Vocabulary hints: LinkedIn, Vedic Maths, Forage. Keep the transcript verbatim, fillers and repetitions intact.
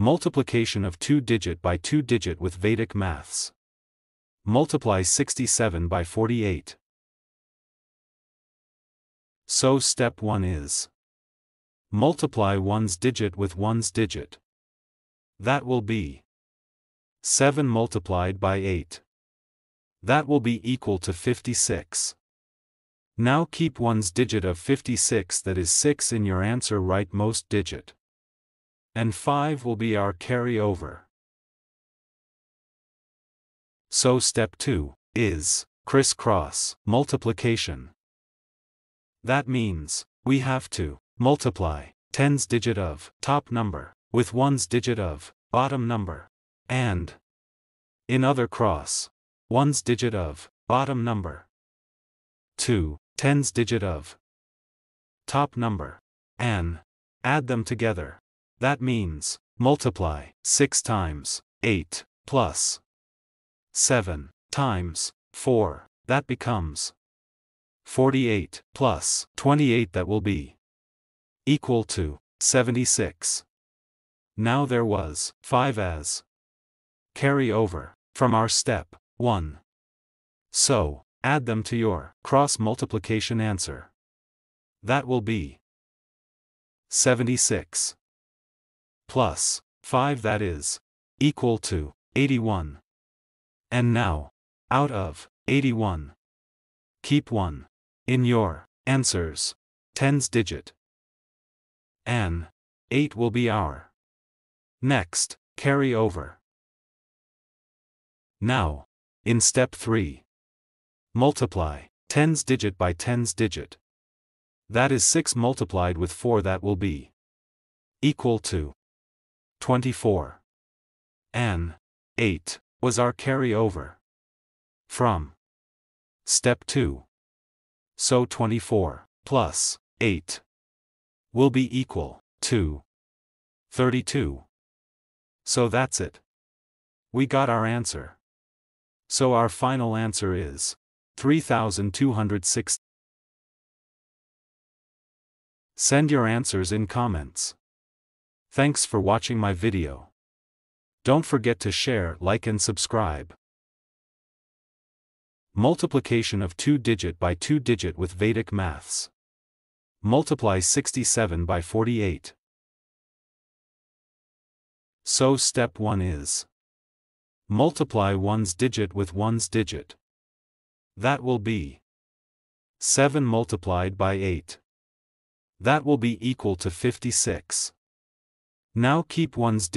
Multiplication of two-digit by two-digit with Vedic Maths. Multiply sixty-seven by forty-eight. So step one is multiply one's digit with one's digit. That will be seven multiplied by eight. That will be equal to fifty-six. Now keep one's digit of fifty-six, that is six, in your answer rightmost digit. And five will be our carryover. So step two is crisscross multiplication. That means we have to multiply ten's digit of top number with one's digit of bottom number, and in other cross one's digit of bottom number to ten's digit of top number, and add them together. That means multiply six times eight plus seven times four. That becomes forty-eight plus twenty-eight. That will be equal to seventy-six. Now there was five as carryover from our step one. So add them to your cross multiplication answer. That will be seventy-six. Plus five, that is equal to eighty-one. And now, out of eighty-one, keep one in your answers ten's digit. And eight will be our next carryover. Now, in step three, multiply ten's digit by ten's digit. That is six multiplied with four, that will be equal to twenty-four. And eight was our carryover from step two. So twenty-four plus eight will be equal to thirty-two. So that's it. We got our answer. So our final answer is three thousand two hundred sixty. Send your answers in comments. Thanks for watching my video. Don't forget to share, like and subscribe. Multiplication of two-digit by two-digit with Vedic Maths. Multiply sixty-seven by forty-eight. So step one is multiply one's digit with one's digit. That will be seven multiplied by eight. That will be equal to fifty-six. Now keep one's digit